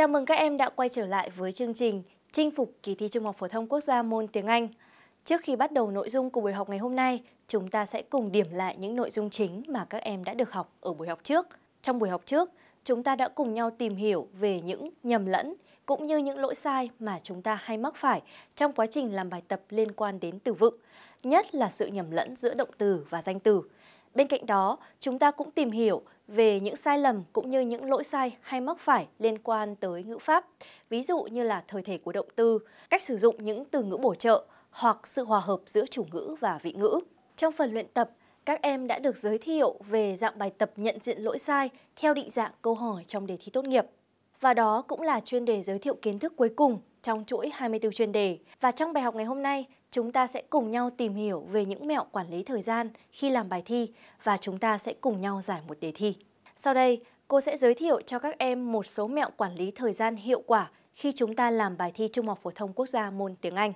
Chào mừng các em đã quay trở lại với chương trình Chinh phục kỳ thi Trung học phổ thông quốc gia môn tiếng Anh. Trước khi bắt đầu nội dung của buổi học ngày hôm nay, chúng ta sẽ cùng điểm lại những nội dung chính mà các em đã được học ở buổi học trước. Trong buổi học trước, chúng ta đã cùng nhau tìm hiểu về những nhầm lẫn cũng như những lỗi sai mà chúng ta hay mắc phải trong quá trình làm bài tập liên quan đến từ vựng, nhất là sự nhầm lẫn giữa động từ và danh từ. Bên cạnh đó, chúng ta cũng tìm hiểu về những sai lầm cũng như những lỗi sai hay mắc phải liên quan tới ngữ pháp, ví dụ như là thời thể của động từ, cách sử dụng những từ ngữ bổ trợ hoặc sự hòa hợp giữa chủ ngữ và vị ngữ. Trong phần luyện tập, các em đã được giới thiệu về dạng bài tập nhận diện lỗi sai theo định dạng câu hỏi trong đề thi tốt nghiệp. Và đó cũng là chuyên đề giới thiệu kiến thức cuối cùng trong chuỗi 24 chuyên đề. Và trong bài học ngày hôm nay, chúng ta sẽ cùng nhau tìm hiểu về những mẹo quản lý thời gian khi làm bài thi và chúng ta sẽ cùng nhau giải một đề thi. Sau đây, cô sẽ giới thiệu cho các em một số mẹo quản lý thời gian hiệu quả khi chúng ta làm bài thi Trung học phổ thông quốc gia môn tiếng Anh.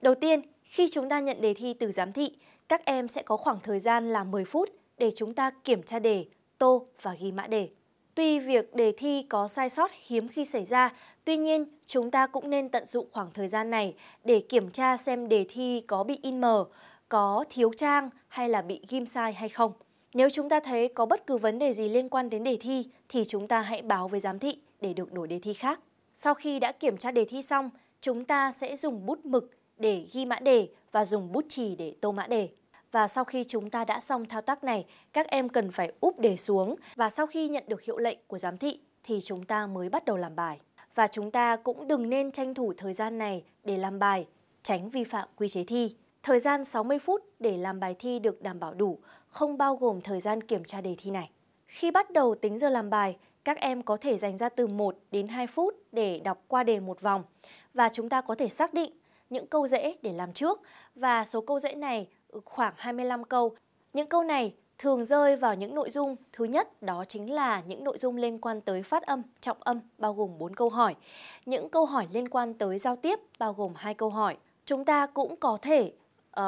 Đầu tiên, khi chúng ta nhận đề thi từ giám thị, các em sẽ có khoảng thời gian là 10 phút để chúng ta kiểm tra đề, tô và ghi mã đề. Tuy việc đề thi có sai sót hiếm khi xảy ra, tuy nhiên chúng ta cũng nên tận dụng khoảng thời gian này để kiểm tra xem đề thi có bị in mờ, có thiếu trang hay là bị ghim sai hay không. Nếu chúng ta thấy có bất cứ vấn đề gì liên quan đến đề thi thì chúng ta hãy báo với giám thị để được đổi đề thi khác. Sau khi đã kiểm tra đề thi xong, chúng ta sẽ dùng bút mực để ghi mã đề và dùng bút chì để tô mã đề. Và sau khi chúng ta đã xong thao tác này, các em cần phải úp đề xuống và sau khi nhận được hiệu lệnh của giám thị thì chúng ta mới bắt đầu làm bài. Và chúng ta cũng đừng nên tranh thủ thời gian này để làm bài, tránh vi phạm quy chế thi. Thời gian 60 phút để làm bài thi được đảm bảo đủ, không bao gồm thời gian kiểm tra đề thi này. Khi bắt đầu tính giờ làm bài, các em có thể dành ra từ 1 đến 2 phút để đọc qua đề một vòng và chúng ta có thể xác định những câu dễ để làm trước và số câu dễ này khoảng 25 câu. Những câu này thường rơi vào những nội dung thứ nhất đó chính là những nội dung liên quan tới phát âm, trọng âm bao gồm 4 câu hỏi. Những câu hỏi liên quan tới giao tiếp bao gồm 2 câu hỏi. Chúng ta cũng có thể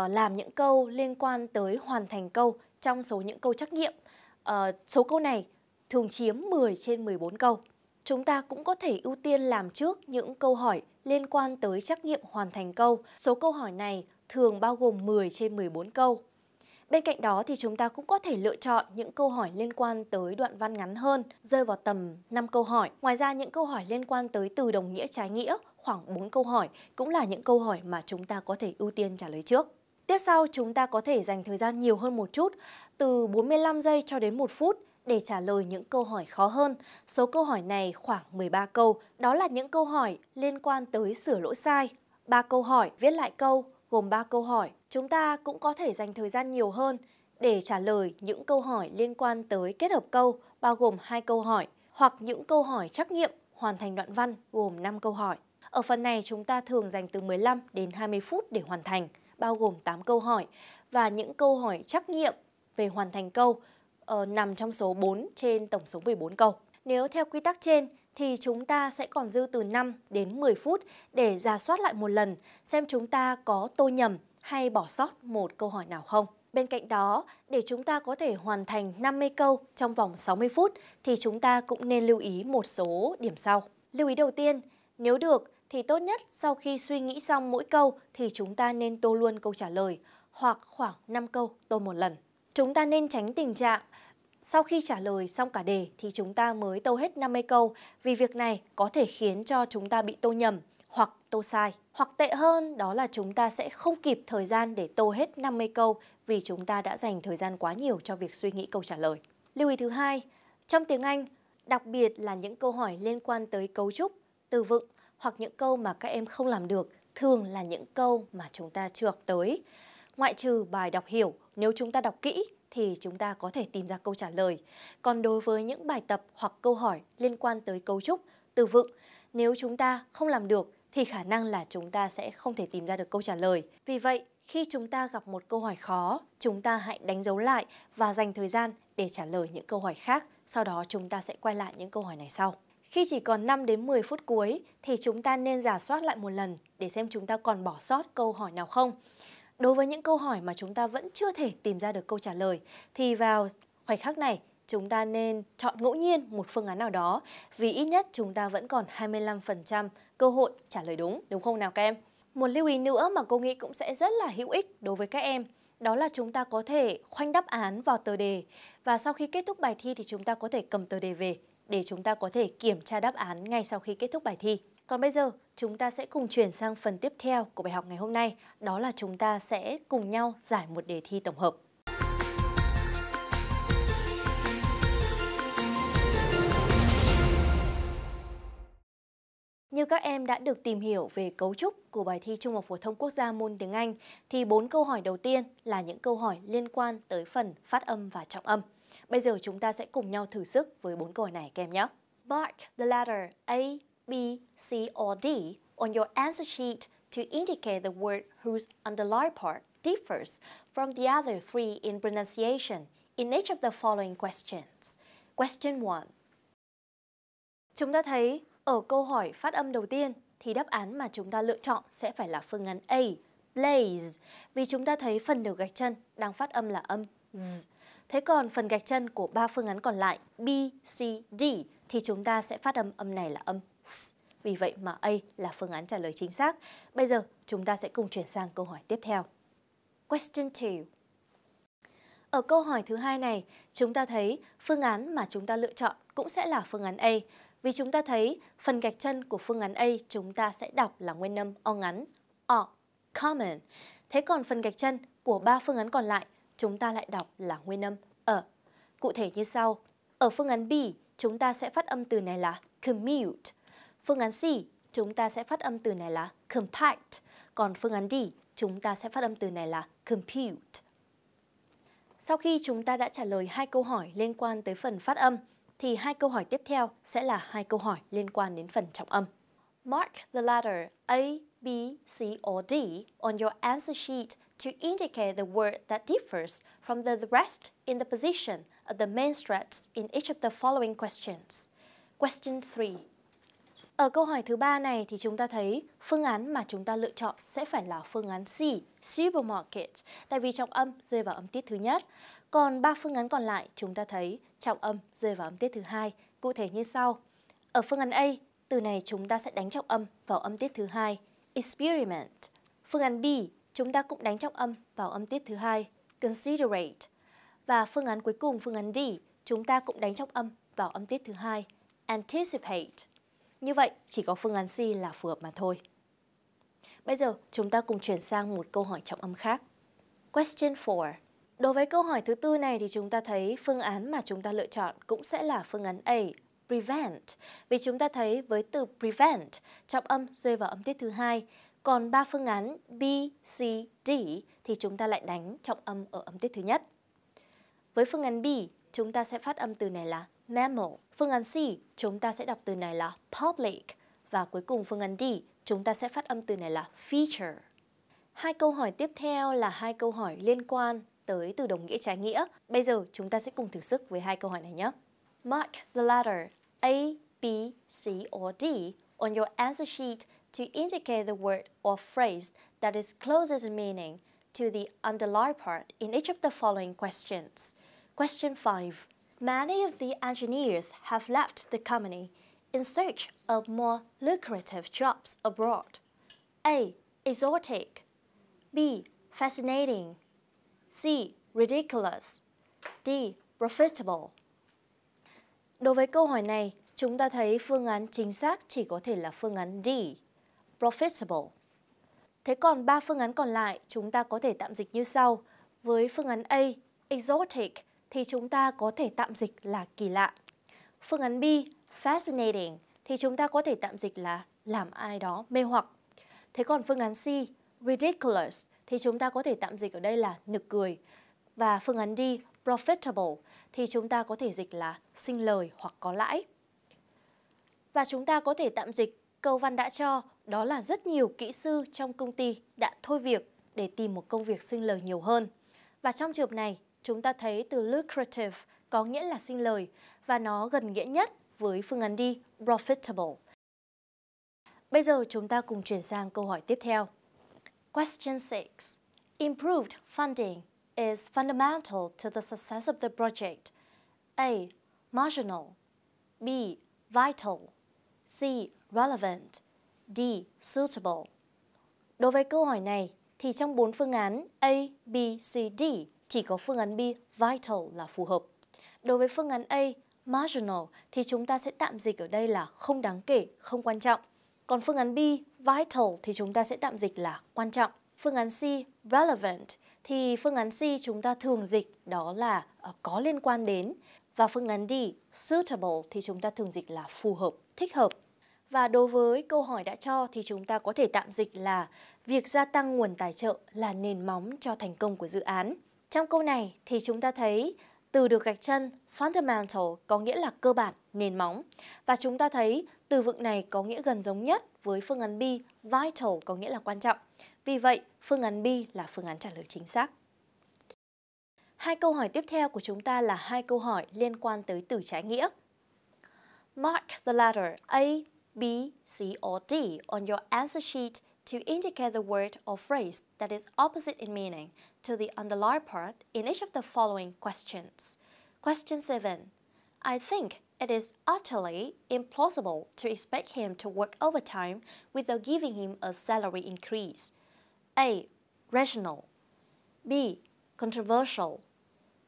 làm những câu liên quan tới hoàn thành câu trong số những câu trắc nghiệm. Số câu này thường chiếm 10 trên 14 câu. Chúng ta cũng có thể ưu tiên làm trước những câu hỏi liên quan tới trắc nghiệm hoàn thành câu. Số câu hỏi này thường bao gồm 10 trên 14 câu. Bên cạnh đó thì chúng ta cũng có thể lựa chọn những câu hỏi liên quan tới đoạn văn ngắn hơn, rơi vào tầm 5 câu hỏi. Ngoài ra những câu hỏi liên quan tới từ đồng nghĩa trái nghĩa, khoảng 4 câu hỏi, cũng là những câu hỏi mà chúng ta có thể ưu tiên trả lời trước. Tiếp sau chúng ta có thể dành thời gian nhiều hơn một chút, từ 45 giây cho đến 1 phút, để trả lời những câu hỏi khó hơn. Số câu hỏi này khoảng 13 câu, đó là những câu hỏi liên quan tới sửa lỗi sai. 3 câu hỏi viết lại câu, gồm 3 câu hỏi. Chúng ta cũng có thể dành thời gian nhiều hơn để trả lời những câu hỏi liên quan tới kết hợp câu, bao gồm 2 câu hỏi, hoặc những câu hỏi trắc nghiệm hoàn thành đoạn văn, gồm 5 câu hỏi. Ở phần này chúng ta thường dành từ 15 đến 20 phút để hoàn thành, bao gồm 8 câu hỏi, và những câu hỏi trắc nghiệm về hoàn thành câu, nằm trong số 4 trên tổng số 14 câu. Nếu theo quy tắc trên thì chúng ta sẽ còn dư từ 5 đến 10 phút để rà soát lại một lần xem chúng ta có tô nhầm hay bỏ sót một câu hỏi nào không. Bên cạnh đó, để chúng ta có thể hoàn thành 50 câu trong vòng 60 phút thì chúng ta cũng nên lưu ý một số điểm sau. Lưu ý đầu tiên, nếu được thì tốt nhất sau khi suy nghĩ xong mỗi câu thì chúng ta nên tô luôn câu trả lời hoặc khoảng 5 câu tô một lần. Chúng ta nên tránh tình trạng sau khi trả lời xong cả đề thì chúng ta mới tô hết 50 câu vì việc này có thể khiến cho chúng ta bị tô nhầm hoặc tô sai. Hoặc tệ hơn đó là chúng ta sẽ không kịp thời gian để tô hết 50 câu vì chúng ta đã dành thời gian quá nhiều cho việc suy nghĩ câu trả lời. Lưu ý thứ hai, trong tiếng Anh, đặc biệt là những câu hỏi liên quan tới cấu trúc, từ vựng hoặc những câu mà các em không làm được thường là những câu mà chúng ta chưa học tới. Ngoại trừ bài đọc hiểu, nếu chúng ta đọc kỹ thì chúng ta có thể tìm ra câu trả lời. Còn đối với những bài tập hoặc câu hỏi liên quan tới cấu trúc, từ vựng, nếu chúng ta không làm được thì khả năng là chúng ta sẽ không thể tìm ra được câu trả lời. Vì vậy, khi chúng ta gặp một câu hỏi khó, chúng ta hãy đánh dấu lại và dành thời gian để trả lời những câu hỏi khác. Sau đó chúng ta sẽ quay lại những câu hỏi này sau. Khi chỉ còn 5 đến 10 phút cuối thì chúng ta nên rà soát lại một lần để xem chúng ta còn bỏ sót câu hỏi nào không. Đối với những câu hỏi mà chúng ta vẫn chưa thể tìm ra được câu trả lời, thì vào khoảnh khắc này, chúng ta nên chọn ngẫu nhiên một phương án nào đó, vì ít nhất chúng ta vẫn còn 25% cơ hội trả lời đúng, đúng không nào các em? Một lưu ý nữa mà cô nghĩ cũng sẽ rất là hữu ích đối với các em, đó là chúng ta có thể khoanh đáp án vào tờ đề, và sau khi kết thúc bài thi thì chúng ta có thể cầm tờ đề về để chúng ta có thể kiểm tra đáp án ngay sau khi kết thúc bài thi. Còn bây giờ, chúng ta sẽ cùng chuyển sang phần tiếp theo của bài học ngày hôm nay, đó là chúng ta sẽ cùng nhau giải một đề thi tổng hợp. Như các em đã được tìm hiểu về cấu trúc của bài thi Trung học phổ thông quốc gia môn tiếng Anh thì 4 câu hỏi đầu tiên là những câu hỏi liên quan tới phần phát âm và trọng âm. Bây giờ chúng ta sẽ cùng nhau thử sức với 4 câu hỏi này các em nhé. Mark the letter A, B, C or D on your answer sheet to indicate the word whose underlying part differs from the other three in pronunciation in each of the following questions. Question 1. Chúng ta thấy ở câu hỏi phát âm đầu tiên thì đáp án mà chúng ta lựa chọn sẽ phải là phương án A, plays, vì chúng ta thấy phần đầu gạch chân đang phát âm là âm Z. Thế còn phần gạch chân của 3 phương án còn lại B, C, D thì chúng ta sẽ phát âm này là âm S. Vì vậy mà A là phương án trả lời chính xác. Bây giờ chúng ta sẽ cùng chuyển sang câu hỏi tiếp theo. Question 2. Ở câu hỏi thứ hai này, chúng ta thấy phương án mà chúng ta lựa chọn cũng sẽ là phương án A. Vì chúng ta thấy phần gạch chân của phương án A chúng ta sẽ đọc là nguyên âm o ngắn, o, common. Thế còn phần gạch chân của 3 phương án còn lại chúng ta lại đọc là nguyên âm ở. Cụ thể như sau, ở phương án B chúng ta sẽ phát âm từ này là commute. Phương án C chúng ta sẽ phát âm từ này là compact. Còn phương án D chúng ta sẽ phát âm từ này là compute. Sau khi chúng ta đã trả lời 2 câu hỏi liên quan tới phần phát âm, thì 2 câu hỏi tiếp theo sẽ là 2 câu hỏi liên quan đến phần trọng âm. Mark the letter A, B, C or D on your answer sheet to indicate the word that differs from the rest in the position of the main struts in each of the following questions. Question 3. Ở câu hỏi thứ 3 này thì chúng ta thấy phương án mà chúng ta lựa chọn sẽ phải là phương án C, supermarket, tại vì trọng âm rơi vào âm tiết thứ nhất. Còn 3 phương án còn lại chúng ta thấy trọng âm rơi vào âm tiết thứ hai, cụ thể như sau. Ở phương án A, từ này chúng ta sẽ đánh trọng âm vào âm tiết thứ hai, experiment. Phương án B, chúng ta cũng đánh trọng âm vào âm tiết thứ hai, considerate. Và phương án cuối cùng, phương án D, chúng ta cũng đánh trọng âm vào âm tiết thứ hai, anticipate. Như vậy, chỉ có phương án C là phù hợp mà thôi. Bây giờ, chúng ta cùng chuyển sang một câu hỏi trọng âm khác. Question 4. Đối với câu hỏi thứ 4 này thì chúng ta thấy phương án mà chúng ta lựa chọn cũng sẽ là phương án A, prevent. Vì chúng ta thấy với từ prevent, trọng âm rơi vào âm tiết thứ hai. Còn 3 phương án B, C, D thì chúng ta lại đánh trọng âm ở âm tiết thứ nhất. Với phương án B, chúng ta sẽ phát âm từ này là mammal. Phương án C, chúng ta sẽ đọc từ này là public. Và cuối cùng phương án D, chúng ta sẽ phát âm từ này là feature. 2 câu hỏi tiếp theo là 2 câu hỏi liên quan tới từ đồng nghĩa trái nghĩa. Bây giờ chúng ta sẽ cùng thử sức với 2 câu hỏi này nhé. Mark the letter A, B, C or D on your answer sheet to indicate the word or phrase that is closest in meaning to the underlying part in each of the following questions. Question 5. Many of the engineers have left the company in search of more lucrative jobs abroad. A. Exotic. B. Fascinating. C. Ridiculous. D. Profitable. Đối với câu hỏi này, chúng ta thấy phương án chính xác chỉ có thể là phương án D, profitable. Thế còn 3 phương án còn lại chúng ta có thể tạm dịch như sau. Với phương án A, exotic, thì chúng ta có thể tạm dịch là kỳ lạ. Phương án B, fascinating, thì chúng ta có thể tạm dịch là làm ai đó mê hoặc. Thế còn phương án C, ridiculous, thì chúng ta có thể tạm dịch ở đây là nực cười. Và phương án D, profitable, thì chúng ta có thể dịch là sinh lời hoặc có lãi. Và chúng ta có thể tạm dịch câu văn đã cho, đó là rất nhiều kỹ sư trong công ty đã thôi việc để tìm một công việc sinh lời nhiều hơn. Và trong trường hợp này, chúng ta thấy từ lucrative có nghĩa là sinh lời và nó gần nghĩa nhất với phương án D, profitable. Bây giờ chúng ta cùng chuyển sang câu hỏi tiếp theo. Question 6. Improved funding is fundamental to the success of the project. A. Marginal. B. Vital. C. Relevant. D. Suitable. Đối với câu hỏi này, thì trong 4 phương án A, B, C, D chỉ có phương án B, Vital là phù hợp. Đối với phương án A, Marginal, thì chúng ta sẽ tạm dịch ở đây là không đáng kể, không quan trọng. Còn phương án B, Vital, thì chúng ta sẽ tạm dịch là quan trọng. Phương án C, Relevant, thì phương án C chúng ta thường dịch đó là có liên quan đến. Và phương án D, Suitable, thì chúng ta thường dịch là phù hợp, thích hợp. Và đối với câu hỏi đã cho thì chúng ta có thể tạm dịch là việc gia tăng nguồn tài trợ là nền móng cho thành công của dự án. Trong câu này thì chúng ta thấy từ được gạch chân fundamental có nghĩa là cơ bản, nền móng. Và chúng ta thấy từ vựng này có nghĩa gần giống nhất với phương án B, vital có nghĩa là quan trọng. Vì vậy, phương án B là phương án trả lời chính xác. Hai câu hỏi tiếp theo của chúng ta là hai câu hỏi liên quan tới từ trái nghĩa. Mark the letter A, B, C, or D on your answer sheet to indicate the word or phrase that is opposite in meaning to the underlined part in each of the following questions. Question 7. I think it is utterly implausible to expect him to work overtime without giving him a salary increase. A. Rational. B. Controversial.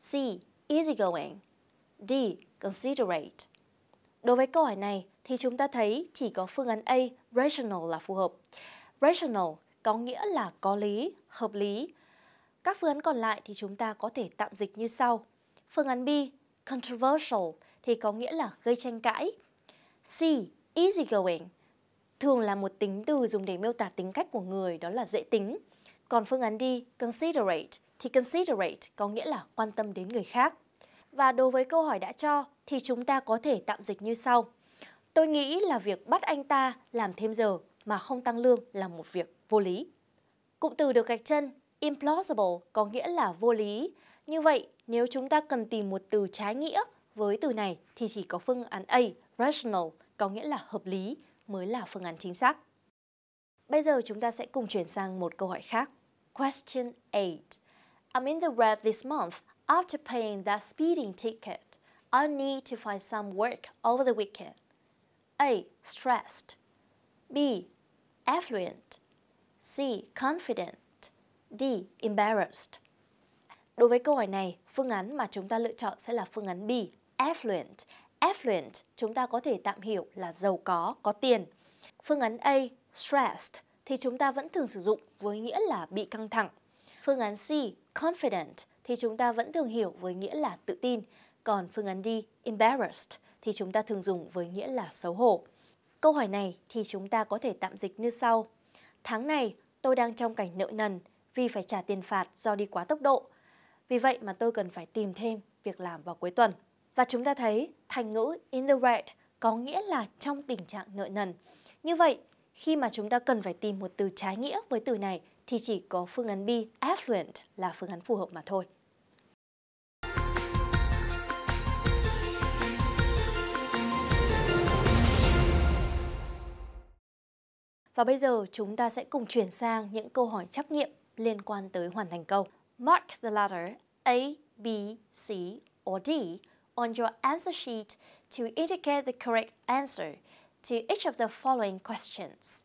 C. Easygoing. D. Considerate. Đối với câu hỏi này thì chúng ta thấy chỉ có phương án A, rational là phù hợp. Rational có nghĩa là có lý, hợp lý. Các phương án còn lại thì chúng ta có thể tạm dịch như sau. Phương án B, controversial, thì có nghĩa là gây tranh cãi. C, easygoing, thường là một tính từ dùng để miêu tả tính cách của người, đó là dễ tính. Còn phương án D, considerate, thì considerate có nghĩa là quan tâm đến người khác. Và đối với câu hỏi đã cho thì chúng ta có thể tạm dịch như sau. Tôi nghĩ là việc bắt anh ta làm thêm giờ mà không tăng lương là một việc vô lý. Cụm từ được gạch chân implausible có nghĩa là vô lý. Như vậy, nếu chúng ta cần tìm một từ trái nghĩa với từ này thì chỉ có phương án A, rational, có nghĩa là hợp lý mới là phương án chính xác. Bây giờ chúng ta sẽ cùng chuyển sang một câu hỏi khác. Question 8. I'm in the red this month after paying that speeding ticket. I need to find some work over the weekend. A. Stressed. B. Affluent. C. Confident. D. Embarrassed. Đối với câu hỏi này, phương án mà chúng ta lựa chọn sẽ là phương án B, affluent. Affluent chúng ta có thể tạm hiểu là giàu có tiền. Phương án A, stressed, thì chúng ta vẫn thường sử dụng với nghĩa là bị căng thẳng. Phương án C, confident, thì chúng ta vẫn thường hiểu với nghĩa là tự tin. Còn phương án D, embarrassed, thì chúng ta thường dùng với nghĩa là xấu hổ. Câu hỏi này thì chúng ta có thể tạm dịch như sau. Tháng này tôi đang trong cảnh nợ nần vì phải trả tiền phạt do đi quá tốc độ. Vì vậy mà tôi cần phải tìm thêm việc làm vào cuối tuần. Và chúng ta thấy thành ngữ in the red có nghĩa là trong tình trạng nợ nần. Như vậy, khi mà chúng ta cần phải tìm một từ trái nghĩa với từ này thì chỉ có phương án B, affluent là phương án phù hợp mà thôi. Và bây giờ chúng ta sẽ cùng chuyển sang những câu hỏi trắc nghiệm liên quan tới hoàn thành câu. Mark the letter A, B, C, or D on your answer sheet to indicate the correct answer to each of the following questions.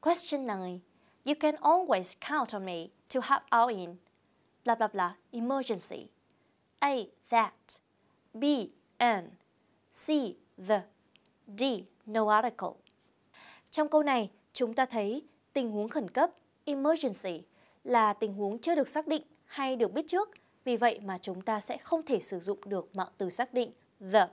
Question 9. You can always count on me to help out in blah blah blah emergency. A. That. B. An. C. The. D. No article. Trong câu này, chúng ta thấy tình huống khẩn cấp, emergency, là tình huống chưa được xác định hay được biết trước. Vì vậy mà chúng ta sẽ không thể sử dụng được mạo từ xác định the.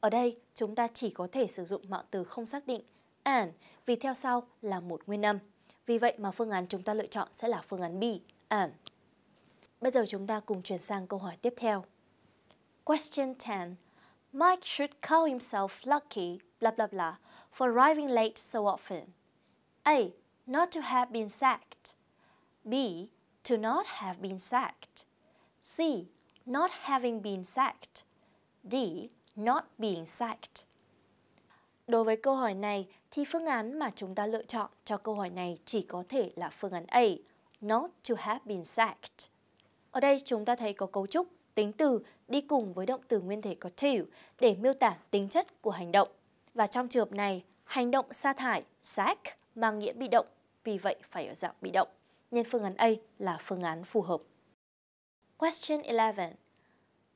Ở đây, chúng ta chỉ có thể sử dụng mạo từ không xác định an, vì theo sau là một nguyên âm. Vì vậy mà phương án chúng ta lựa chọn sẽ là phương án B, an. Bây giờ chúng ta cùng chuyển sang câu hỏi tiếp theo. Question 10. Mike should call himself lucky, blah blah blah, for arriving late so often. A. Not to have been sacked. B. To not have been sacked. C. Not having been sacked. D. Not being sacked. Đối với câu hỏi này thì phương án mà chúng ta lựa chọn cho câu hỏi này chỉ có thể là phương án A, not to have been sacked. Ở đây chúng ta thấy có cấu trúc tính từ đi cùng với động từ nguyên thể có to để miêu tả tính chất của hành động. Và trong trường hợp này, hành động sa thải, sack, mang nghĩa bị động, vì vậy phải ở dạng bị động. Nên phương án A là phương án phù hợp. Question 11.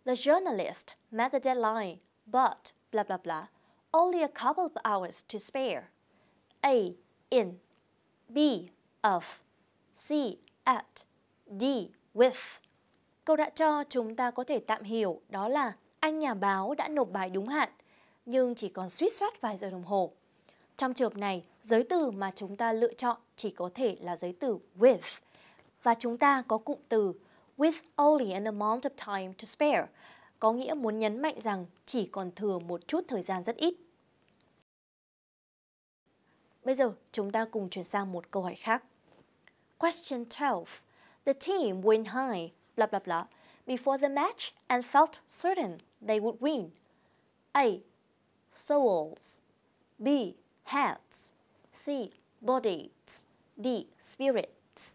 The journalist met the deadline, but blah blah blah, only a couple of hours to spare. A. In. B. Of. C. At. D. With. Câu đã cho chúng ta có thể tạm hiểu đó là anh nhà báo đã nộp bài đúng hạn, nhưng chỉ còn suýt soát vài giờ đồng hồ. Trong trường hợp này, giới từ mà chúng ta lựa chọn chỉ có thể là giới từ with. Và chúng ta có cụm từ with only an amount of time to spare, có nghĩa muốn nhấn mạnh rằng chỉ còn thừa một chút thời gian rất ít. Bây giờ chúng ta cùng chuyển sang một câu hỏi khác. Question 12. The team went high, blah blah blah, before the match and felt certain they would win. A. Souls. B. Heads. C. Bodies. D. Spirits.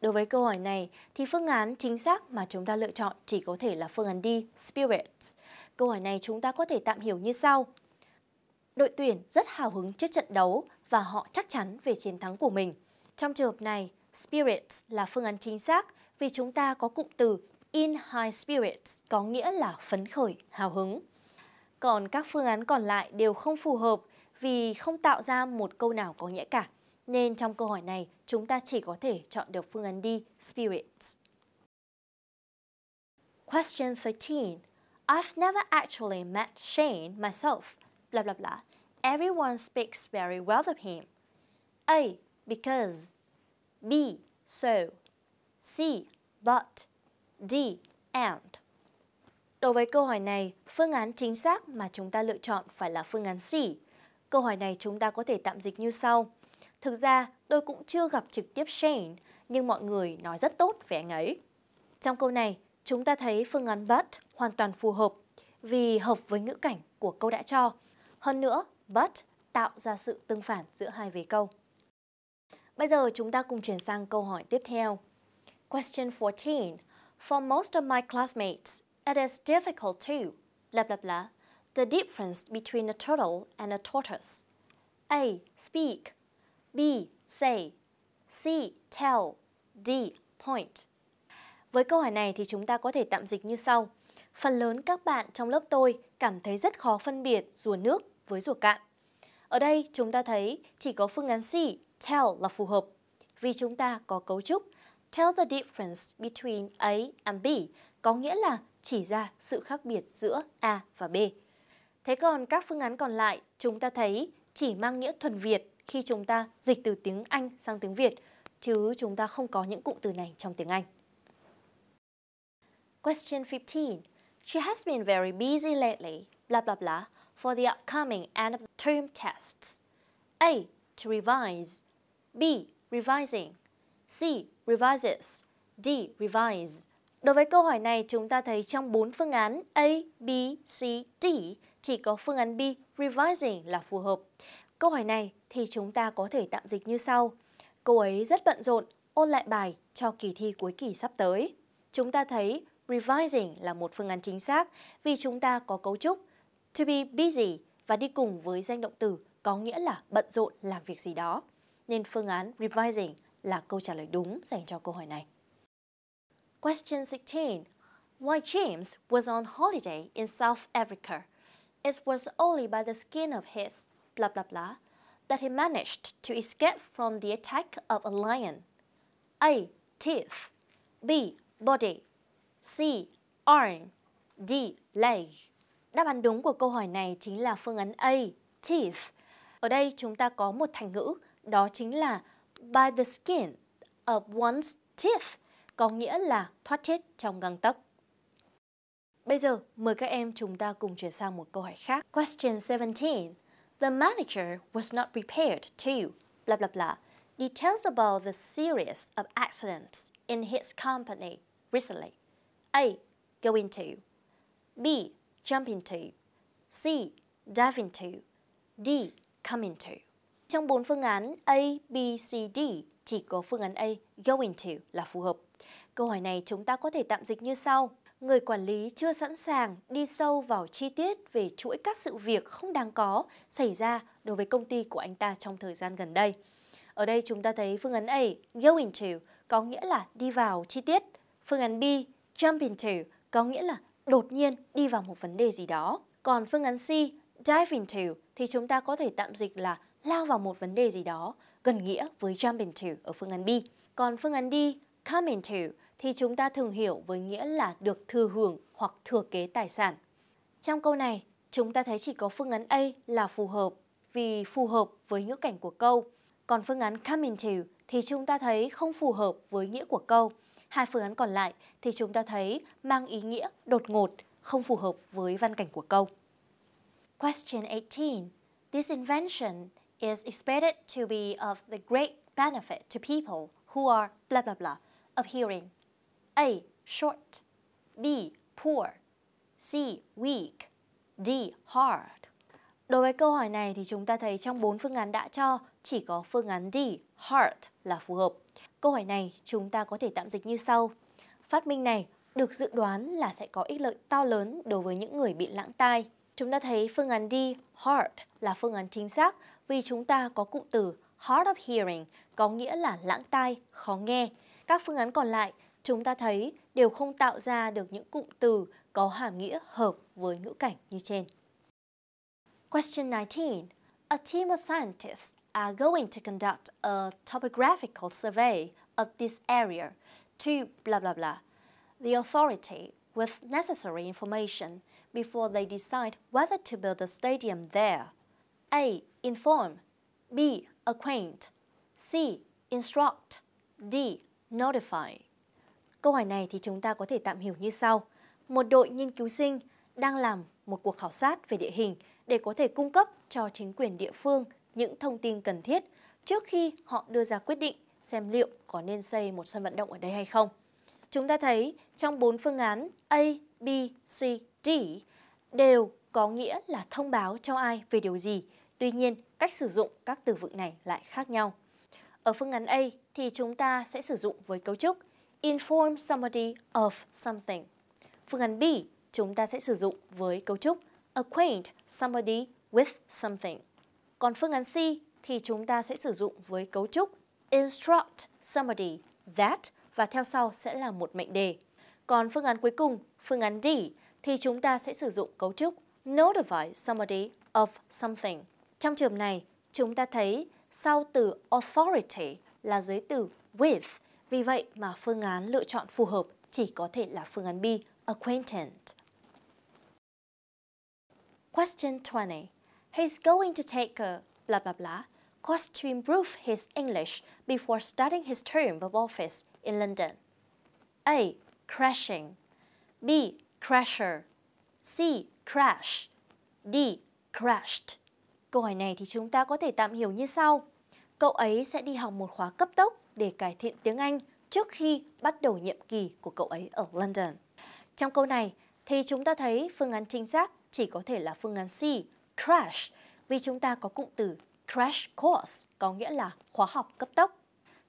Đối với câu hỏi này thì phương án chính xác mà chúng ta lựa chọn chỉ có thể là phương án D. Spirits. Câu hỏi này chúng ta có thể tạm hiểu như sau. Đội tuyển rất hào hứng trước trận đấu và họ chắc chắn về chiến thắng của mình. Trong trường hợp này, spirits là phương án chính xác vì chúng ta có cụm từ in high spirits có nghĩa là phấn khởi, hào hứng. Còn các phương án còn lại đều không phù hợp vì không tạo ra một câu nào có nghĩa cả. Nên trong câu hỏi này, chúng ta chỉ có thể chọn được phương án D, spirits. Question 13. I've never actually met Shane myself. Blah, blah, blah. Everyone speaks very well of him. A. Because. B. So. C. But. D. And. Đối với câu hỏi này, phương án chính xác mà chúng ta lựa chọn phải là phương án C. Câu hỏi này chúng ta có thể tạm dịch như sau. Thực ra, tôi cũng chưa gặp trực tiếp Shane, nhưng mọi người nói rất tốt về anh ấy. Trong câu này, chúng ta thấy phương án but hoàn toàn phù hợp vì hợp với ngữ cảnh của câu đã cho. Hơn nữa, but tạo ra sự tương phản giữa hai vế câu. Bây giờ chúng ta cùng chuyển sang câu hỏi tiếp theo. Question 14. For most of my classmates, it is difficult to blah blah blah. The difference between a turtle and a tortoise. A. Speak. B. Say. C. Tell. D. Point. Với câu hỏi này thì chúng ta có thể tạm dịch như sau. Phần lớn các bạn trong lớp tôi cảm thấy rất khó phân biệt rùa nước với rùa cạn. Ở đây chúng ta thấy chỉ có phương án C, tell là phù hợp vì chúng ta có cấu trúc tell the difference between A and B có nghĩa là chỉ ra sự khác biệt giữa A và B. Thế còn các phương án còn lại chúng ta thấy chỉ mang nghĩa thuần Việt khi chúng ta dịch từ tiếng Anh sang tiếng Việt chứ chúng ta không có những cụm từ này trong tiếng Anh. Question 15. She has been very busy lately, blah blah blah, for the upcoming end of term tests. A. To revise. B. Revising. C. Revises. D. Revise. Đối với câu hỏi này chúng ta thấy trong 4 phương án A, B, C, D chỉ có phương án B, revising là phù hợp. Câu hỏi này thì chúng ta có thể tạm dịch như sau. Cô ấy rất bận rộn ôn lại bài cho kỳ thi cuối kỳ sắp tới. Chúng ta thấy revising là một phương án chính xác vì chúng ta có cấu trúc to be busy và đi cùng với danh động từ có nghĩa là bận rộn làm việc gì đó. Nên phương án revising là câu trả lời đúng dành cho câu hỏi này. Question 16. Why James was on holiday in South Africa? It was only by the skin of his blah blah blah that he managed to escape from the attack of a lion. A. Teeth. B. Body. C. Arm. D. Leg. Đáp án đúng của câu hỏi này chính là phương án A. Teeth. Ở đây chúng ta có một thành ngữ, đó chính là by the skin of one's teeth, có nghĩa là thoát chết trong gang tấc. Bây giờ mời các em chúng ta cùng chuyển sang một câu hỏi khác. Question 17. The manager was not prepared to blah blah blah. Details about the series of accidents in his company recently. A. Go into. B. Jump into. C. Dive into. D. Come into. Trong 4 phương án A, B, C, D chỉ có phương án A, going to là phù hợp. Câu hỏi này chúng ta có thể tạm dịch như sau. Người quản lý chưa sẵn sàng đi sâu vào chi tiết về chuỗi các sự việc không đáng có xảy ra đối với công ty của anh ta trong thời gian gần đây. Ở đây chúng ta thấy phương án A, go into, có nghĩa là đi vào chi tiết. Phương án B, jump into, có nghĩa là đột nhiên đi vào một vấn đề gì đó. Còn phương án C, dive into, thì chúng ta có thể tạm dịch là lao vào một vấn đề gì đó, gần nghĩa với jump into ở phương án B. Còn phương án D, come into, thì chúng ta thường hiểu với nghĩa là được thừa hưởng hoặc thừa kế tài sản. Trong câu này, chúng ta thấy chỉ có phương án A là phù hợp vì phù hợp với ngữ cảnh của câu. Còn phương án come into thì chúng ta thấy không phù hợp với nghĩa của câu. Hai phương án còn lại thì chúng ta thấy mang ý nghĩa đột ngột, không phù hợp với văn cảnh của câu. Question 18. This invention is expected to be of the great benefit to people who are blah blah blah of hearing. A. Short. B. Poor. C. Weak. D. Hard. Đối với câu hỏi này thì chúng ta thấy trong 4 phương án đã cho chỉ có phương án D, hard, là phù hợp. Câu hỏi này chúng ta có thể tạm dịch như sau. Phát minh này được dự đoán là sẽ có ích lợi to lớn đối với những người bị lãng tai. Chúng ta thấy phương án D, hard, là phương án chính xác vì chúng ta có cụm từ hard of hearing có nghĩa là lãng tai, khó nghe. Các phương án còn lại chúng ta thấy đều không tạo ra được những cụm từ có hàm nghĩa hợp với ngữ cảnh như trên. Question 19. A team of scientists are going to conduct a topographical survey of this area to blah blah blah, the authority, with necessary information before they decide whether to build a stadium there. A. Inform. B. Acquaint. C. Instruct. D. Notify. Câu hỏi này thì chúng ta có thể tạm hiểu như sau. Một đội nghiên cứu sinh đang làm một cuộc khảo sát về địa hình để có thể cung cấp cho chính quyền địa phương những thông tin cần thiết trước khi họ đưa ra quyết định xem liệu có nên xây một sân vận động ở đây hay không. Chúng ta thấy trong 4 phương án A, B, C, D đều có nghĩa là thông báo cho ai về điều gì. Tuy nhiên, cách sử dụng các từ vựng này lại khác nhau. Ở phương án A thì chúng ta sẽ sử dụng với cấu trúc inform somebody of something. Phương án B chúng ta sẽ sử dụng với cấu trúc acquaint somebody with something. Còn phương án C thì chúng ta sẽ sử dụng với cấu trúc instruct somebody that và theo sau sẽ là một mệnh đề. Còn phương án cuối cùng, phương án D thì chúng ta sẽ sử dụng cấu trúc notify somebody of something. Trong trường này, chúng ta thấy sau từ authority là giới từ with. Vì vậy mà phương án lựa chọn phù hợp chỉ có thể là phương án B, acquaintance. Question 20. He's going to take a blah blah blah course to improve his English before starting his term of office in London. A. Crashing. B. Crasher. C. Crash. D. Crashed. Câu hỏi này thì chúng ta có thể tạm hiểu như sau. Cậu ấy sẽ đi học một khóa cấp tốc để cải thiện tiếng Anh trước khi bắt đầu nhiệm kỳ của cậu ấy ở London. Trong câu này thì chúng ta thấy phương án chính xác chỉ có thể là phương án C, crash, vì chúng ta có cụm từ crash course, có nghĩa là khóa học cấp tốc.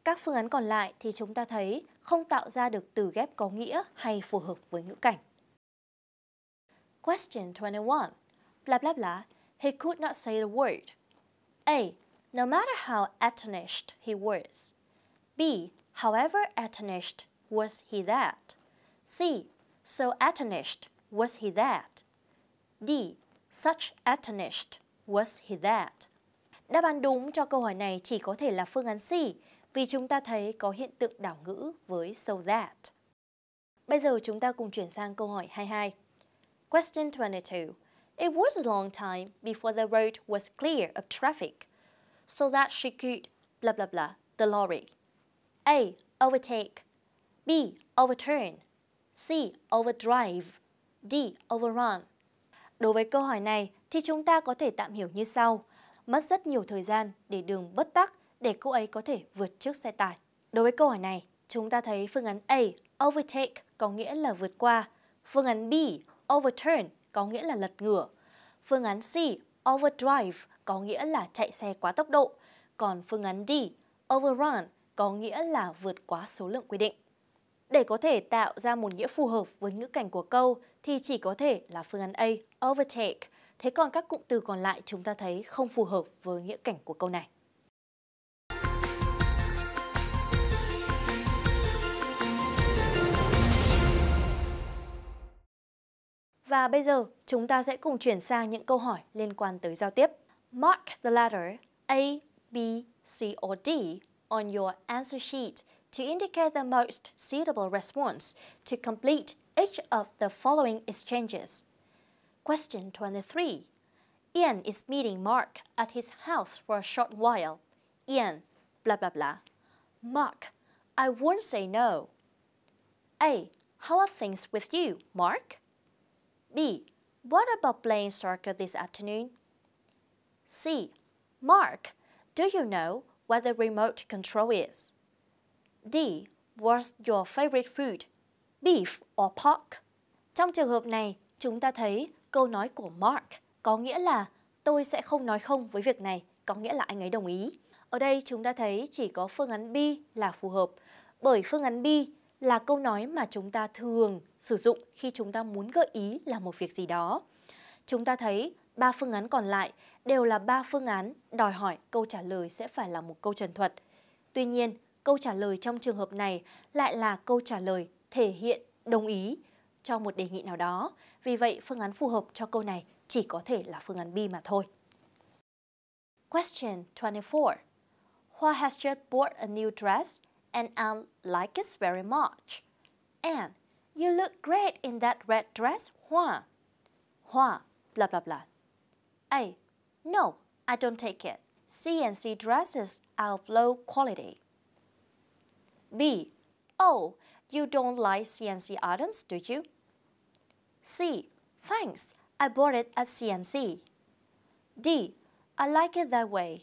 Các phương án còn lại thì chúng ta thấy không tạo ra được từ ghép có nghĩa hay phù hợp với ngữ cảnh. Question 21. Blah blah blah, he could not say the word. A. No matter how astonished he was. B. However astonished was he that. C. So astonished was he that. D. Such astonished was he that. Đáp án đúng cho câu hỏi này chỉ có thể là phương án C vì chúng ta thấy có hiện tượng đảo ngữ với so that. Bây giờ chúng ta cùng chuyển sang câu hỏi 22. Question 22. It was a long time before the road was clear of traffic so that she could blah blah blah the lorry. A. Overtake. B. Overturn. C. Overdrive. D. Overrun. Đối với câu hỏi này thì chúng ta có thể tạm hiểu như sau. Mất rất nhiều thời gian để đường bớt tắc để cô ấy có thể vượt trước xe tải. Đối với câu hỏi này, chúng ta thấy phương án A, overtake, có nghĩa là vượt qua. Phương án B, overturn, có nghĩa là lật ngửa. Phương án C, overdrive, có nghĩa là chạy xe quá tốc độ. Còn phương án D, overrun, có nghĩa là vượt quá số lượng quy định. Để có thể tạo ra một nghĩa phù hợp với ngữ cảnh của câu thì chỉ có thể là phương án A, overtake. Thế còn các cụm từ còn lại chúng ta thấy không phù hợp với nghĩa cảnh của câu này. Và bây giờ chúng ta sẽ cùng chuyển sang những câu hỏi liên quan tới giao tiếp. Mark the letter A, B, C or D on your answer sheet to indicate the most suitable response to complete each of the following exchanges. Question 23. Ian is meeting Mark at his house for a short while. Ian, blah blah blah. Mark, I won't say no. A. How are things with you, Mark? B. What about playing soccer this afternoon? C. Mark, do you know what the remote control is? D. What's your favorite food? Beef or pork? Trong trường hợp này, chúng ta thấy câu nói của Mark có nghĩa là tôi sẽ không nói không với việc này, có nghĩa là anh ấy đồng ý. Ở đây chúng ta thấy chỉ có phương án B là phù hợp, bởi phương án B là câu nói mà chúng ta thường sử dụng khi chúng ta muốn gợi ý là một việc gì đó. Chúng ta thấy ba phương án còn lại đều là ba phương án đòi hỏi câu trả lời sẽ phải là một câu trần thuật. Tuy nhiên, câu trả lời trong trường hợp này lại là câu trả lời thể hiện đồng ý cho một đề nghị nào đó. Vì vậy, phương án phù hợp cho câu này chỉ có thể là phương án B mà thôi. Question 24. Hoa has just bought a new dress and I like it very much. Anne, you look great in that red dress, Hoa. Hoa, blah blah blah. A. No, I don't take it. C&C dresses are of low quality. B. Oh, you don't like C&C items, do you? C. Thanks, I bought it at C&C. D. I like it that way.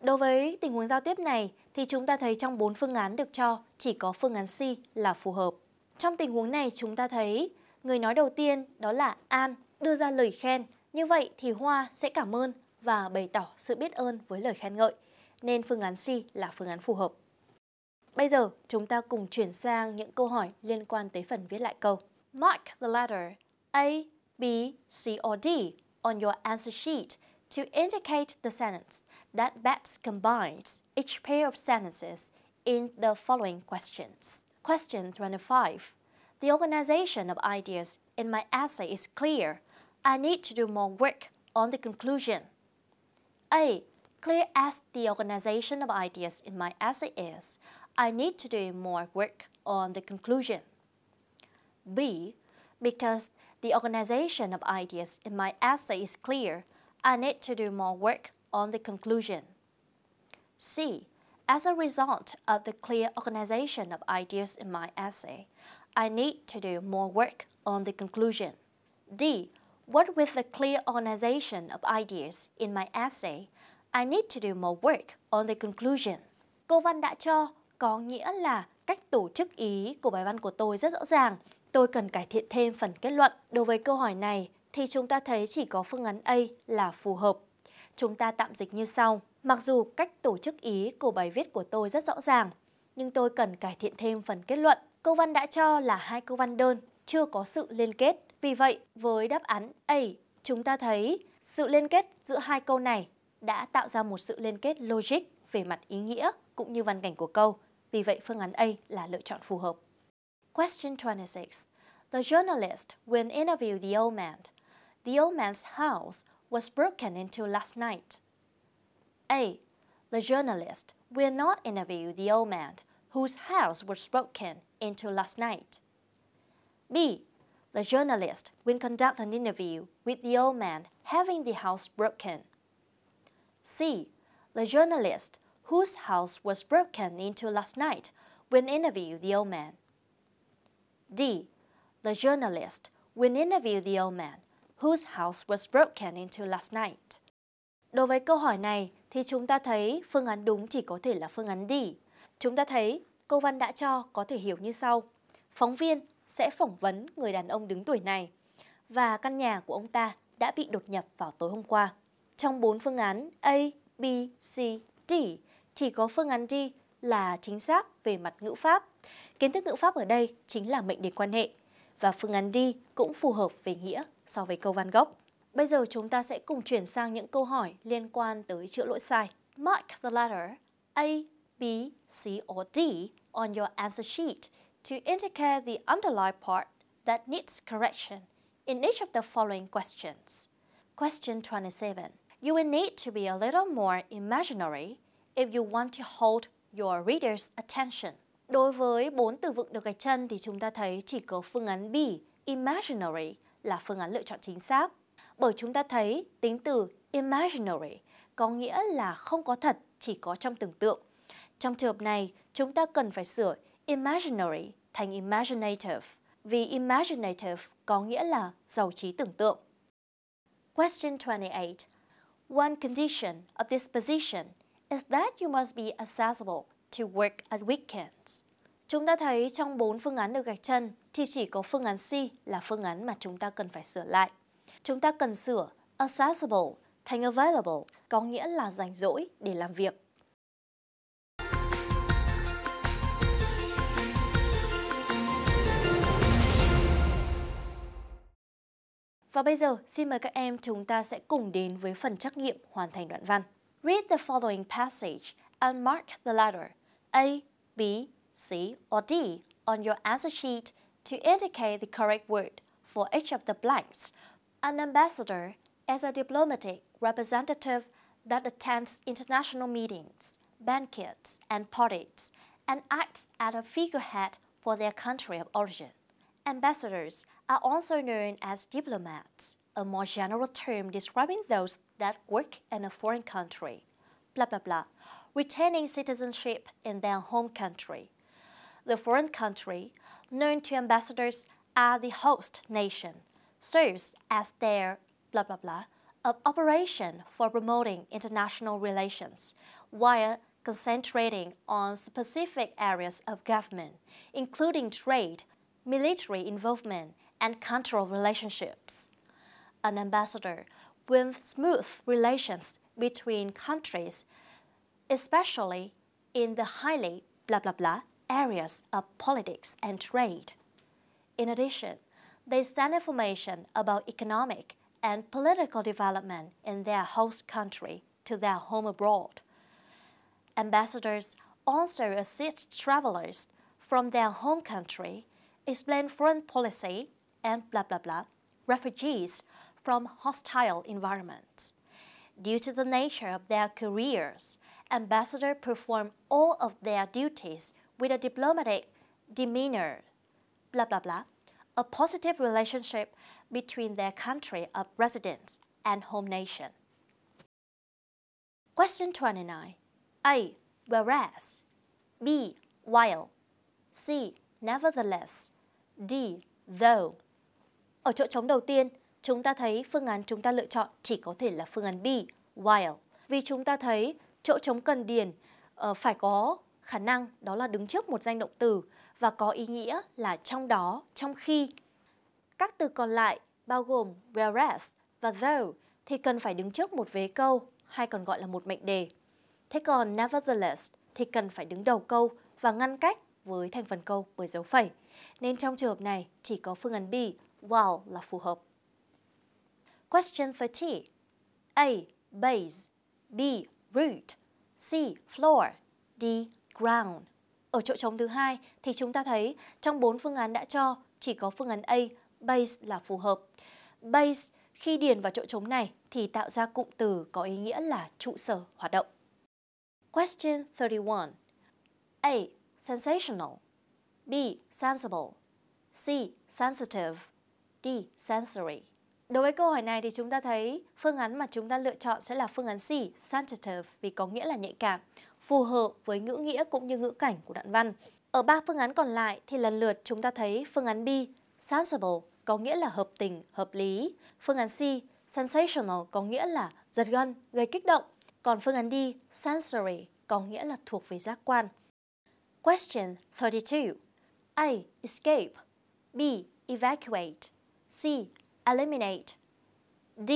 Đối với tình huống giao tiếp này thì chúng ta thấy trong 4 phương án được cho chỉ có phương án C là phù hợp. Trong tình huống này chúng ta thấy người nói đầu tiên đó là An đưa ra lời khen. Như vậy thì Hoa sẽ cảm ơn và bày tỏ sự biết ơn với lời khen ngợi. Nên phương án C là phương án phù hợp. Bây giờ chúng ta cùng chuyển sang những câu hỏi liên quan tới phần viết lại câu. Mark the letter A, B, C or D on your answer sheet to indicate the sentence that best combines each pair of sentences in the following questions. Question 25. The organization of ideas in my essay is clear. I need to do more work on the conclusion. A. Clear as the organization of ideas in my essay is, I need to do more work on the conclusion. B. Because the organization of ideas in my essay is clear, I need to do more work on the conclusion. C. As a result of the clear organization of ideas in my essay, I need to do more work on the conclusion. D. What with the clear organization of ideas in my essay, I need to do more work on the conclusion. Câu văn đã cho có nghĩa là cách tổ chức ý của bài văn của tôi rất rõ ràng. Tôi cần cải thiện thêm phần kết luận. Đối với câu hỏi này thì chúng ta thấy chỉ có phương án A là phù hợp. Chúng ta tạm dịch như sau. Mặc dù cách tổ chức ý của bài viết của tôi rất rõ ràng, nhưng tôi cần cải thiện thêm phần kết luận. Câu văn đã cho là hai câu văn đơn, chưa có sự liên kết. Vì vậy, với đáp án A, chúng ta thấy sự liên kết giữa hai câu này đã tạo ra một sự liên kết logic về mặt ý nghĩa cũng như văn cảnh của câu. Vì vậy, phương án A là lựa chọn phù hợp. Question 26. The journalist will interview the old man. The old man's house was broken into last night. A. The journalist will not interview the old man whose house was broken into last night. B. The journalist will conduct an interview with the old man having the house broken. C. The journalist whose house was broken into last night will interview the old man. D. The journalist will interview the old man whose house was broken into last night. Đối với câu hỏi này thì chúng ta thấy phương án đúng chỉ có thể là phương án D. Chúng ta thấy câu văn đã cho có thể hiểu như sau. Phóng viên sẽ phỏng vấn người đàn ông đứng tuổi này và căn nhà của ông ta đã bị đột nhập vào tối hôm qua. Trong 4 phương án A, B, C, D, chỉ có phương án D là chính xác về mặt ngữ pháp. Kiến thức ngữ pháp ở đây chính là mệnh đề quan hệ và phương án D cũng phù hợp về nghĩa so với câu văn gốc. Bây giờ chúng ta sẽ cùng chuyển sang những câu hỏi liên quan tới chữa lỗi sai. Mark the letter A, B, C or D on your answer sheet to indicate the underlying part that needs correction in each of the following questions. Question 27. You will need to be a little more imaginary if you want to hold your reader's attention. Đối với 4 từ vựng được gạch chân thì chúng ta thấy chỉ có phương án B, imaginary, là phương án lựa chọn chính xác. Bởi chúng ta thấy tính từ imaginary có nghĩa là không có thật, chỉ có trong tưởng tượng. Trong trường hợp này, chúng ta cần phải sửa imaginary thành imaginative, vì imaginative có nghĩa là giàu trí tưởng tượng. Question 28. One condition of this position is that you must be accessible to work at weekends. Chúng ta thấy trong 4 phương án được gạch chân thì chỉ có phương án C là phương án mà chúng ta cần phải sửa lại. Chúng ta cần sửa accessible thành available, có nghĩa là rảnh rỗi để làm việc. Và bây giờ, xin mời các em chúng ta sẽ cùng đến với phần trắc nghiệm hoàn thành đoạn văn. Read the following passage and mark the letter A, B, C or D on your answer sheet to indicate the correct word for each of the blanks. An ambassador is a diplomatic representative that attends international meetings, banquets and parties, and acts as a figurehead for their country of origin. Ambassadors are also known as diplomats, a more general term describing those that work in a foreign country, blah blah blah, retaining citizenship in their home country. The foreign country, known to ambassadors as the host nation, serves as their blah blah blah of operation for promoting international relations, while concentrating on specific areas of government, including trade, military involvement, and cultural relationships. An ambassador will smooth relations between countries, especially in the highly blah blah blah areas of politics and trade. In addition, they send information about economic and political development in their host country to their home abroad. Ambassadors also assist travelers from their home country, explain foreign policy, and blah blah blah, refugees from hostile environments. Due to the nature of their careers, ambassadors perform all of their duties with a diplomatic demeanor, blah blah blah, a positive relationship between their country of residence and home nation. Question 29. A. Whereas. B. While. C. Nevertheless. D. Though. Ở chỗ trống đầu tiên, chúng ta thấy phương án chúng ta lựa chọn chỉ có thể là phương án B, while. Vì chúng ta thấy chỗ trống cần điền phải có khả năng đó là đứng trước một danh động từ và có ý nghĩa là trong đó, trong khi. Các từ còn lại bao gồm whereas và though thì cần phải đứng trước một vế câu hay còn gọi là một mệnh đề. Thế còn nevertheless thì cần phải đứng đầu câu và ngăn cách với thành phần câu bởi dấu phẩy. Nên trong trường hợp này chỉ có phương án B, while là phù hợp. Question 30. A. Base. B. Root. C. Floor. D. Ground. Ở chỗ trống thứ hai thì chúng ta thấy trong 4 phương án đã cho chỉ có phương án A, base là phù hợp. Base khi điền vào chỗ trống này thì tạo ra cụm từ có ý nghĩa là trụ sở hoạt động. Question 31. A. Sensational. B. Sensible. C. Sensitive. D. Sensory. Đối với câu hỏi này thì chúng ta thấy phương án mà chúng ta lựa chọn sẽ là phương án C, sensitive, vì có nghĩa là nhạy cảm, phù hợp với ngữ nghĩa cũng như ngữ cảnh của đoạn văn. Ở 3 phương án còn lại thì lần lượt chúng ta thấy phương án B, sensible, có nghĩa là hợp tình, hợp lý. Phương án C, sensational, có nghĩa là giật gân, gây kích động. Còn phương án D, sensory, có nghĩa là thuộc về giác quan. Question 32. A. Escape. B. Evacuate. C. Eliminate. D.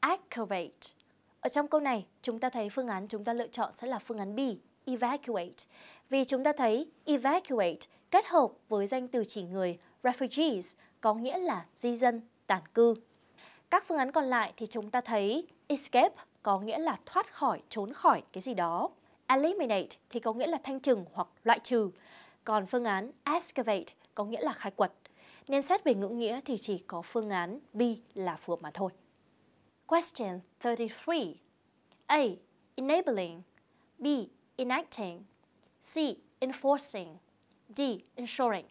Accurate. Ở trong câu này, chúng ta thấy phương án chúng ta lựa chọn sẽ là phương án B, evacuate, Vì chúng ta thấy evacuate kết hợp với danh từ chỉ người refugees có nghĩa là di dân, tản cư. Các phương án còn lại thì chúng ta thấy escape có nghĩa là thoát khỏi, trốn khỏi cái gì đó. Eliminate thì có nghĩa là thanh trừng hoặc loại trừ. Còn phương án excavate có nghĩa là khai quật. Nên xét về ngữ nghĩa thì chỉ có phương án B là phù hợp mà thôi. Question 33. A. Enabling. B. Enacting. C. Enforcing. D. Ensuring.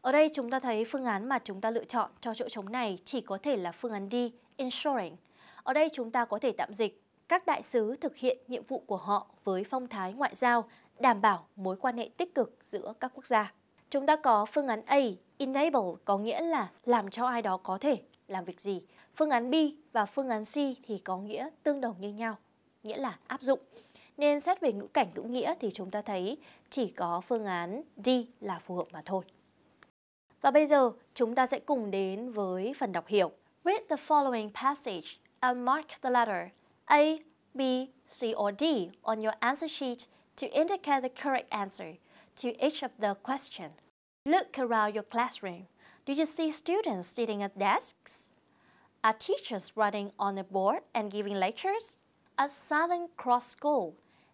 Ở đây chúng ta thấy phương án mà chúng ta lựa chọn cho chỗ trống này chỉ có thể là phương án D. Ensuring. Ở đây chúng ta có thể tạm dịch. Các đại sứ thực hiện nhiệm vụ của họ với phong thái ngoại giao, đảm bảo mối quan hệ tích cực giữa các quốc gia. Chúng ta có phương án A, enable, có nghĩa là làm cho ai đó có thể làm việc gì. Phương án B và phương án C thì có nghĩa tương đồng như nhau, nghĩa là áp dụng. Nên xét về ngữ cảnh ngữ nghĩa thì chúng ta thấy chỉ có phương án D là phù hợp mà thôi. Và bây giờ chúng ta sẽ cùng đến với phần đọc hiểu. Read the following passage and mark the letter A, B, C or D on your answer sheet to indicate the correct answer to each of the question. Look around your classroom. Do you see students sitting at desks? Are teachers writing on a board and giving lectures? At Southern Cross School,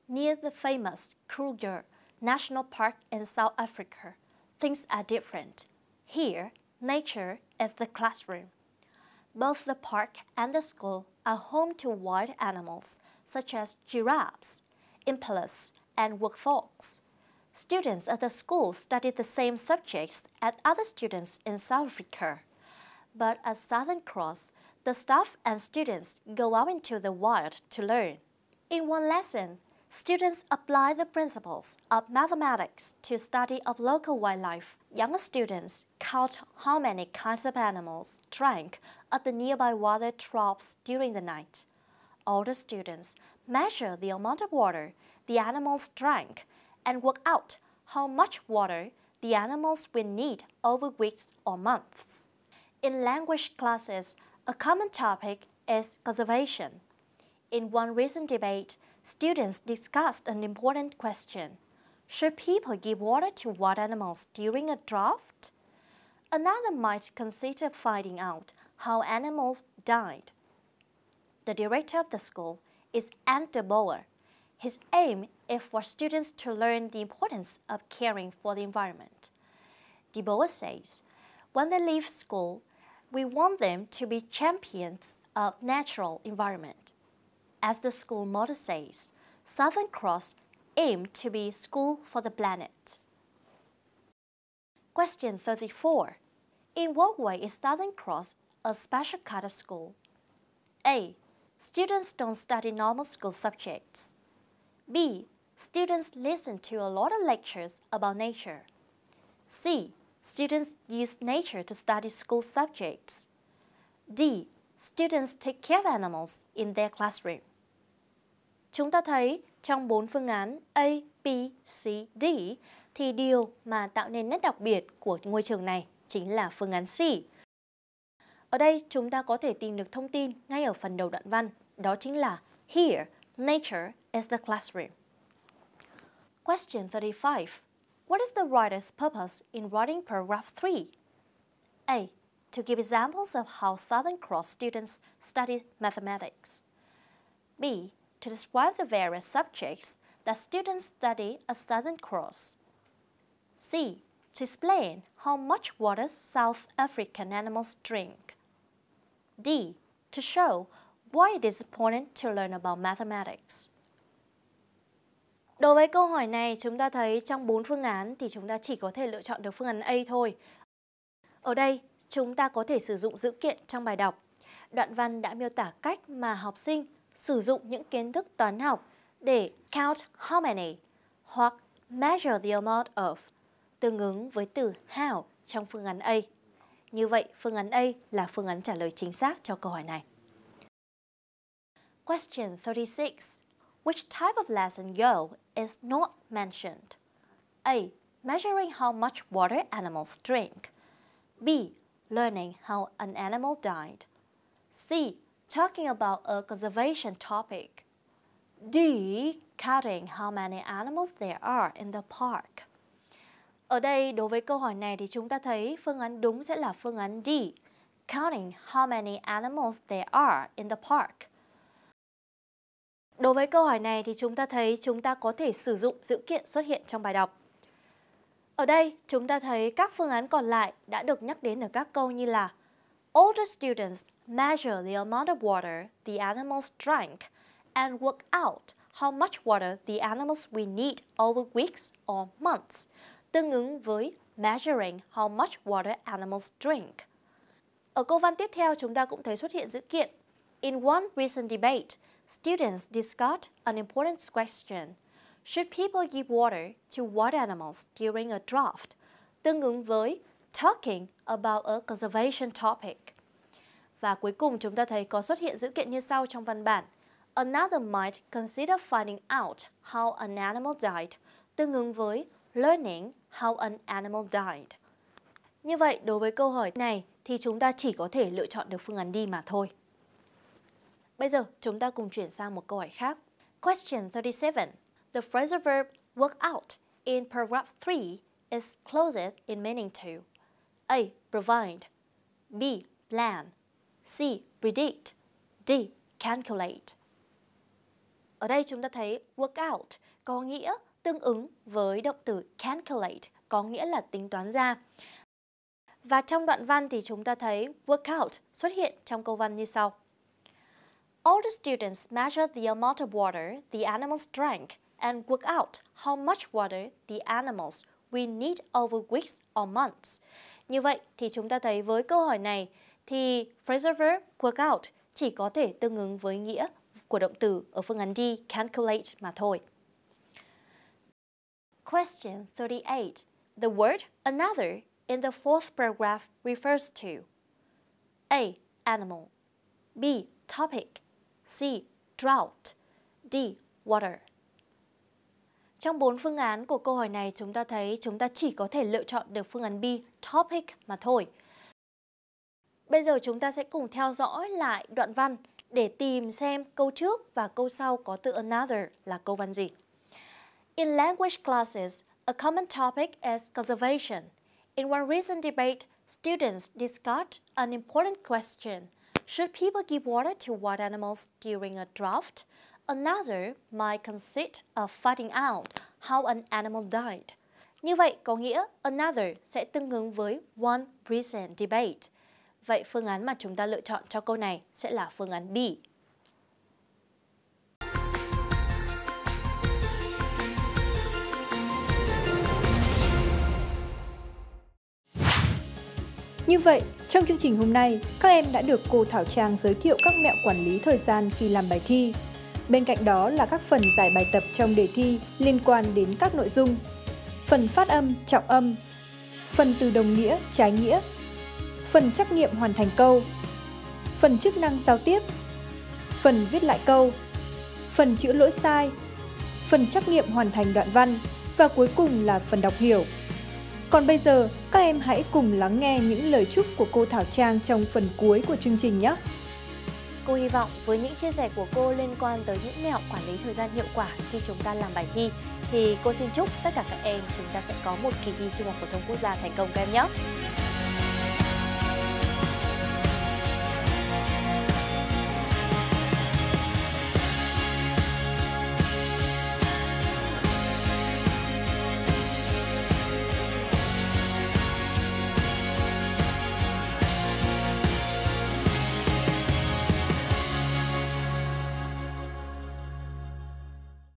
near the famous Kruger National Park in South Africa, things are different. Here, nature is the classroom. Both the park and the school are home to wild animals such as giraffes, impalas, and warthogs. Students at the school study the same subjects as other students in South Africa. But at Southern Cross, the staff and students go out into the wild to learn. In one lesson, students apply the principles of mathematics to study of local wildlife. Younger students count how many kinds of animals drank at the nearby water troughs during the night. Older students measure the amount of water the animals drank and work out how much water the animals will need over weeks or months. In language classes, a common topic is conservation. In one recent debate, students discussed an important question. Should people give water to wild animals during a drought? Another might consider finding out how animals died. The director of the school is Anta Boer. His aim is for students to learn the importance of caring for the environment. De Boer says, when they leave school, we want them to be champions of natural environment. As the school motto says, Southern Cross aim to be school for the planet. Question 34. In what way is Southern Cross a special kind of school? A. Students don't study normal school subjects. B. Students listen to a lot of lectures about nature. C. Students use nature to study school subjects. D. Students take care of animals in their classroom. Chúng ta thấy trong 4 phương án A, B, C, D thì điều mà tạo nên nét đặc biệt của ngôi trường này chính là phương án C. Ở đây chúng ta có thể tìm được thông tin ngay ở phần đầu đoạn văn, đó chính là Here, nature is the classroom. Question 35. What is the writer's purpose in writing paragraph 3? A. To give examples of how Southern Cross students study mathematics. B. To describe the various subjects that students study at Southern Cross. C. To explain how much water South African animals drink. D. To show why it is important to learn about mathematics. Đối với câu hỏi này, chúng ta thấy trong 4 phương án thì chúng ta chỉ có thể lựa chọn được phương án A thôi. Ở đây, chúng ta có thể sử dụng dữ kiện trong bài đọc. Đoạn văn đã miêu tả cách mà học sinh sử dụng những kiến thức toán học để count how many hoặc measure the amount of tương ứng với từ how trong phương án A. Như vậy, phương án A là phương án trả lời chính xác cho câu hỏi này. Question 36. Which type of lesson goal is not mentioned? A. Measuring how much water animals drink. B. Learning how an animal died. C. Talking about a conservation topic. D. counting how many animals there are in the park. Ở đây, đối với câu hỏi này thì chúng ta thấy phương án đúng sẽ là phương án D, counting how many animals there are in the park. Đối với câu hỏi này thì chúng ta thấy chúng ta có thể sử dụng dữ kiện xuất hiện trong bài đọc. Ở đây, chúng ta thấy các phương án còn lại đã được nhắc đến ở các câu như là older students measure the amount of water the animals drank and work out how much water the animals will need over weeks or months, tương ứng với measuring how much water animals drink. Ở câu văn tiếp theo, chúng ta cũng thấy xuất hiện dữ kiện in one recent debate, students discussed an important question. Should people give water to wild animals during a drought? Tương ứng với talking about a conservation topic. Và cuối cùng chúng ta thấy có xuất hiện dữ kiện như sau trong văn bản. Another might consider finding out how an animal died. Tương ứng với learning how an animal died. Như vậy, đối với câu hỏi này thì chúng ta chỉ có thể lựa chọn được phương án D mà thôi. Bây giờ, chúng ta cùng chuyển sang một câu hỏi khác. Question 37. The phrasal verb work out in paragraph 3 is closest in meaning to A. Provide, B. Plan, C. Predict, D. Calculate. Ở đây chúng ta thấy work out có nghĩa tương ứng với động từ calculate, có nghĩa là tính toán ra. Và trong đoạn văn thì chúng ta thấy work out xuất hiện trong câu văn như sau. All the students measured the amount of water the animals drank and worked out how much water the animals will need over weeks or months. Như vậy thì chúng ta thấy với câu hỏi này thì phrasal verb work out chỉ có thể tương ứng với nghĩa của động từ ở phương án D, calculate mà thôi. Question 38. The word another in the fourth paragraph refers to A. Animal, B. Topic, C. Drought, D. Water. Trong 4 phương án của câu hỏi này, chúng ta thấy chúng ta chỉ có thể lựa chọn được phương án B, topic mà thôi. Bây giờ chúng ta sẽ cùng theo dõi lại đoạn văn để tìm xem câu trước và câu sau có từ another là câu văn gì. In language classes, a common topic is conservation. In one recent debate, students discussed an important question. Should people give water to wild animals during a drought? Another might consider finding out how an animal died. Như vậy có nghĩa another sẽ tương ứng với one recent debate. Vậy phương án mà chúng ta lựa chọn cho câu này sẽ là phương án B. Như vậy, trong chương trình hôm nay, các em đã được cô Thảo Trang giới thiệu các mẹo quản lý thời gian khi làm bài thi. Bên cạnh đó là các phần giải bài tập trong đề thi liên quan đến các nội dung: phần phát âm, trọng âm, phần từ đồng nghĩa, trái nghĩa, phần trắc nghiệm hoàn thành câu, phần chức năng giao tiếp, phần viết lại câu, phần chữa lỗi sai, phần trắc nghiệm hoàn thành đoạn văn và cuối cùng là phần đọc hiểu. Còn bây giờ, các em hãy cùng lắng nghe những lời chúc của cô Thảo Trang trong phần cuối của chương trình nhé! Cô hy vọng với những chia sẻ của cô liên quan tới những mẹo quản lý thời gian hiệu quả khi chúng ta làm bài thi thì cô xin chúc tất cả các em chúng ta sẽ có một kỳ thi Trung học phổ thông quốc gia thành công các em nhé!